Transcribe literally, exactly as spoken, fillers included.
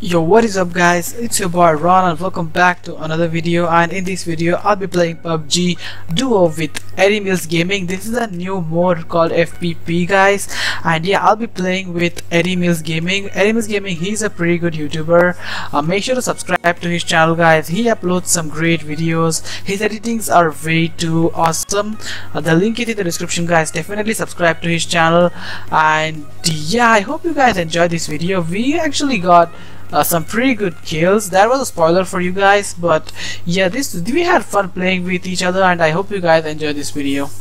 Yo, what is up guys, it's your boy Ron and welcome back to another video. And in this video I'll be playing P U B G duo with Eddie Mills Gaming. This is a new mode called F P P guys, and yeah, I'll be playing with Eddie Mills Gaming. Eddie Mills Gaming, he's a pretty good YouTuber. Uh, make sure to subscribe to his channel guys. He uploads some great videos. His editings are way too awesome. Uh, the link is in the description guys. Definitely subscribe to his channel. And yeah, I hope you guys enjoyed this video. We actually got Uh, some pretty good kills. That was a spoiler for you guys, but yeah, this we had fun playing with each other, and I hope you guys enjoyed this video.